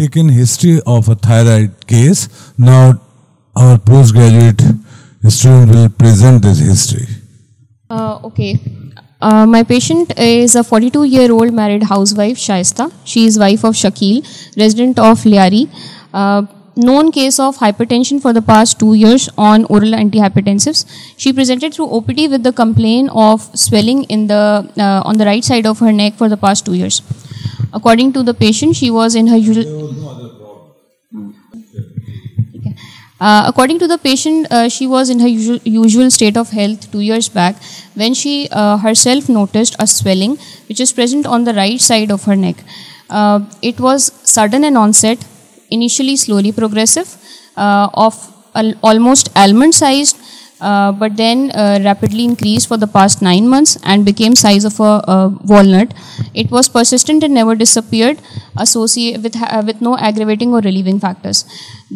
taken history of a thyroid case. Now our postgraduate student will present this history. My patient is a 42-year-old married housewife, Shaista. She is wife of Shakil, resident of Lyari. Known case of hypertension for the past 2 years on oral antihypertensives. She presented through OPD with the complaint of swelling in the on the right side of her neck for the past 2 years. According to the patient, she was in her usual. According to the patient, she was in her usual state of health 2 years back when she herself noticed a swelling which is present on the right side of her neck. It was sudden and onset, initially slowly progressive, of almost almond sized, but then rapidly increased for the past 9 months and became size of a walnut. It was persistent and never disappeared, associated with no aggravating or relieving factors.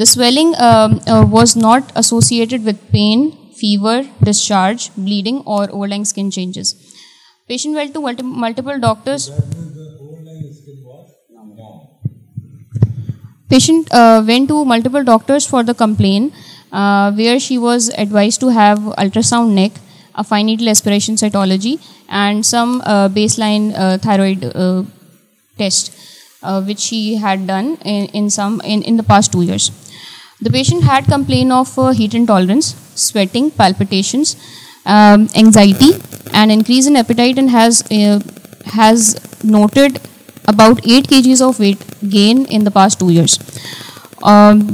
The swelling was not associated with pain, fever, discharge, bleeding or overlying skin changes. Patient went to multiple doctors. Patient went to multiple doctors for the complaint, where she was advised to have ultrasound neck, a fine needle aspiration cytology and some baseline thyroid test, which she had done in the past 2 years. The patient had complaint of heat intolerance, sweating, palpitations, anxiety and increase in appetite, and has noted about 8 kgs of weight gain in the past 2 years.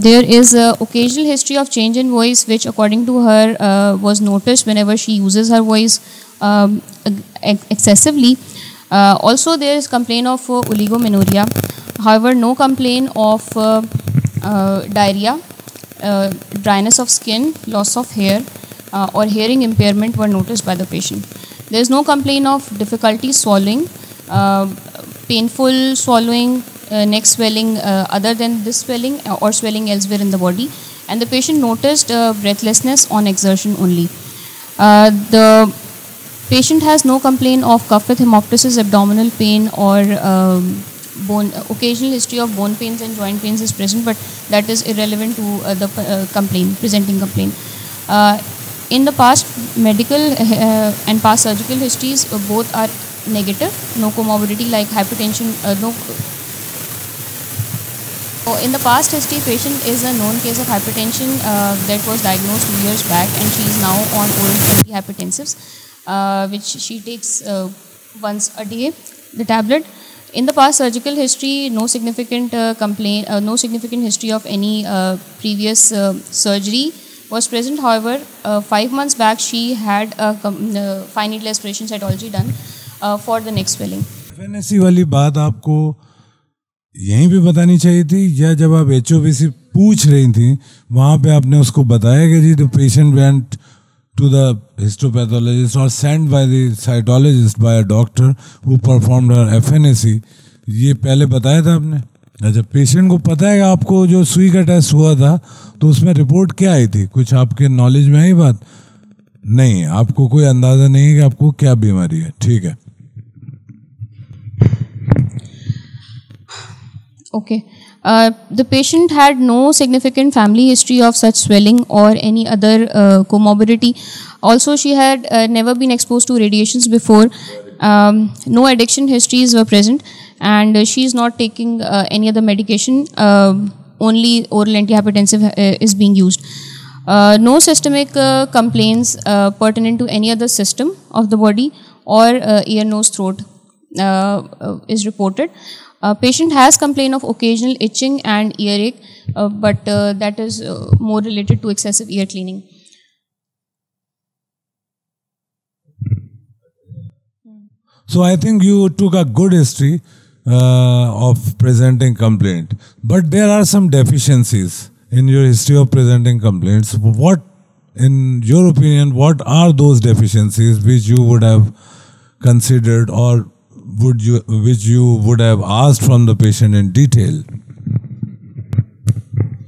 There is an occasional history of change in voice, which according to her was noticed whenever she uses her voice excessively. Also there is complaint of oligomenorrhea. However, no complaint of diarrhea, dryness of skin, loss of hair or hearing impairment were noticed by the patient. There is no complaint of difficulty swallowing, painful swallowing, neck swelling other than this swelling or swelling elsewhere in the body, and the patient noticed breathlessness on exertion only. The patient has no complaint of cough with hemoptysis, abdominal pain or occasional history of bone pains and joint pains is present, but that is irrelevant to the presenting complaint. In the past medical and past surgical histories, both are negative, no comorbidity like hypertension, in the past history, patient is a known case of hypertension that was diagnosed 2 years back, and she is now on oral antihypertensives, which she takes once a day, the tablet. In the past surgical history, no significant complaint, no significant history of any previous surgery was present. However, 5 months back, she had a fine needle aspiration cytology done for the neck swelling. FNAC वाली बात आपको यहीं भी बतानी चाहिए थी, या जब आप HOB से पूछ रही थी वहाँ पे आपने उसको बताया कि जी the patient went to the histopathologist or sent by the cytologist by a doctor who performed her FNAC. ये पहले बताया था आपने. जब पेशेंट को पता है कि आपको जो सुई का टेस्ट हुआ था तो उसमें रिपोर्ट क्या आई थी, कुछ आपके नॉलेज में आई बात नहीं, आपको कोई अंदाजा नहीं है कि आपको क्या बीमारी है, ठीक है. Okay. The patient had no significant family history of such swelling or any other comorbidity. Also, she had never been exposed to radiations before. No addiction histories were present, and she is not taking any other medication. Only oral antihypertensive is being used. No systemic complaints pertinent to any other system of the body or ear, nose, throat is reported. Patient has complaint of occasional itching and earache, but that is more related to excessive ear cleaning. So I think you took a good history of presenting complaint, but there are some deficiencies in your history of presenting complaints. What, in your opinion, what are those deficiencies which you would have considered or which you would have asked from the patient in detail?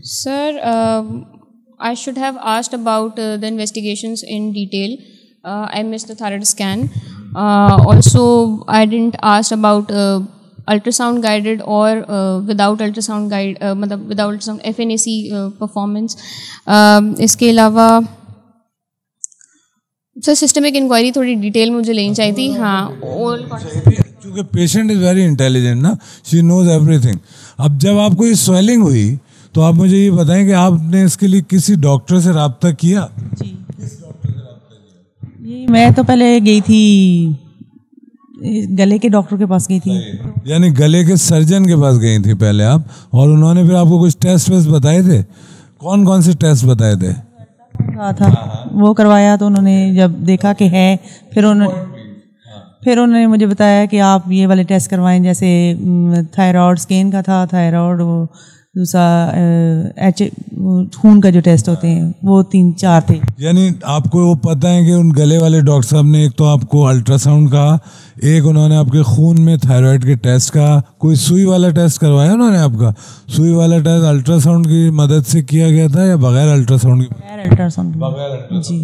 Sir, I should have asked about the investigations in detail. I missed the thyroid scan. Also, I didn't ask about ultrasound guided or without ultrasound guide मतलब without ultrasound FNAC performance. इसके अलावा sir systemic inquiry थोड़ी detail मुझे लेनी चाहिए थी. हाँ क्योंकि पेशेंट इज वेरी इंटेलिजेंट ना, शी नोज एवरीथिंग. अब जब आपको ये स्वेलिंग हुई तो आप मुझे ये बताएं कि आपने इसके लिए किसी डॉक्टर से राब्ता किया? जी किस डॉक्टर से राब्ता किया? ये मैं तो पहले गई थी, गले के डॉक्टर के पास गई थी, यानी गले के सर्जन के पास गई थी पहले आप, और उन्होंने फिर आपको कुछ टेस्ट वेस्ट बताए थे? कौन कौन से टेस्ट बताए थे? था वो करवाया तो उन्होंने जब देखा कि है फिर उन्होंने मुझे बताया कि आप ये वाले टेस्ट करवाएं, जैसे थायराइड स्कैन का था, थायराइड, वो दूसरा खून का जो टेस्ट होते हैं, वो 3-4 थे. यानी आपको वो पता है कि उन गले वाले डॉक्टर साहब ने एक तो आपको अल्ट्रासाउंड का, एक उन्होंने आपके खून में थायराइड के टेस्ट का, कोई सुई वाला टेस्ट करवाया उन्होंने आपका? सुई वाला टेस्ट अल्ट्रासाउंड की मदद से किया गया था या बगैर अल्ट्रासाउंड के? बगैर अल्ट्रासाउंड जी.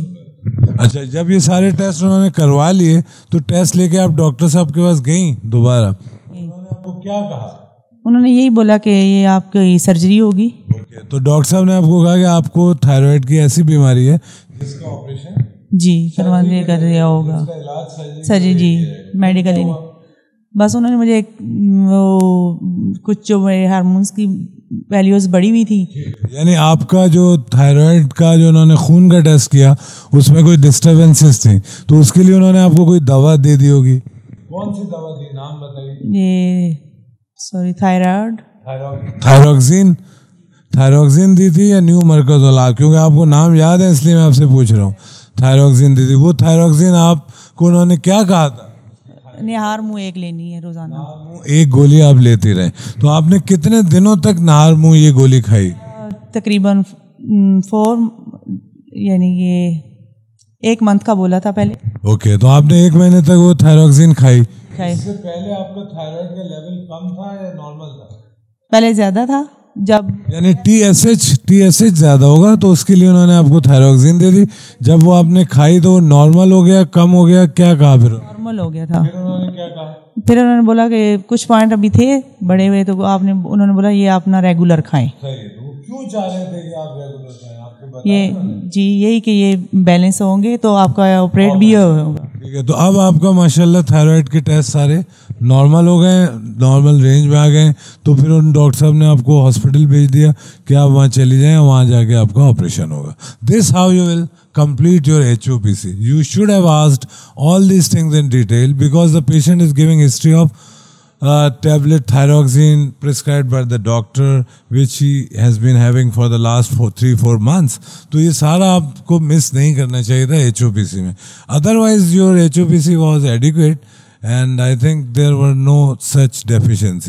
अच्छा, जब ये सारे टेस्ट उन्होंने करवा लिए तो टेस्ट लेके आप डॉक्टर साहब के पास गई दोबारा, उन्होंने आपको क्या कहा? उन्होंने यही बोला कि ये आपकी सर्जरी होगी. Okay, तो डॉक्टर साहब ने आपको कहा कि आपको थायराइड की ऐसी बीमारी है जिसका ऑपरेशन जी करवाने कर दिया होगा, सर्जरी जी मेडिकल. बस उन्होंने मुझे वो कुछ जो मेरे हार्मोन्स की वैल्यूज बढ़ी हुई थी, यानी आपका जो थायराइड का जो उन्होंने खून का टेस्ट किया उसमें कोई डिस्टर्बेंसेस थी, तो उसके लिए उन्होंने आपको कोई दवा दे दी होगी. कौन सी दवा दी, नाम बताइए? ये सॉरी थायरोक्सिन दी थी या न्यू मरकजोला? क्योंकि आपको नाम याद है इसलिए मैं आपसे पूछ रहा हूँ. थायरोक्सिन दी थी, वो थायरोक्सिन आपको उन्होंने क्या कहा था? निहार मुँह एक लेनी है रोजाना, मुँह एक गोली आप लेती रहे. तो आपने कितने दिनों तक निहार मुँह ये गोली खाई? तकरीबन 4 यानी ये 1 महीने का बोला था पहले. ओके, तो आपने 1 महीने तक वो थायरोक्सिन खाई. इससे पहले आपका थायराइड का लेवल कम था या नॉर्मल था? पहले ज्यादा था, जब यानी TSH ज्यादा होगा तो उसके लिए उन्होंने आपको थायरोक्सिन दे दी. जब वो आपने खाई तो नॉर्मल हो गया, कम हो गया, क्या कहा फिर? नॉर्मल हो गया था. फिर उन्होंने क्या कहा? फिर उन्होंने बोला कि कुछ पॉइंट अभी थे बड़े हुए, तो आपने उन्होंने बोला ये आप ना रेगुलर खाएं. क्यों चाह रहे थे कि आप रेगुलर खाएं? आपको ये जी यही कि ये बैलेंस होंगे तो आपका ऑपरेट भी होगा. ठीक है, तो अब आपका माशाल्लाह थायराइड के टेस्ट सारे नॉर्मल हो गए, नॉर्मल रेंज में आ गए. तो फिर उन डॉक्टर साहब ने आपको हॉस्पिटल भेज दिया कि आप वहाँ चली जाएं, वहाँ जाके आपका ऑपरेशन होगा. This how you will complete your HOPC. You should have asked all these things in detail because the patient is giving history of tablet thyroxine prescribed by the doctor which he has been having for the last 3-4 months. तो ये सारा आपको miss नहीं करना चाहिए था HOPC में. Otherwise your HOPC was adequate and I think there were no such deficiencies.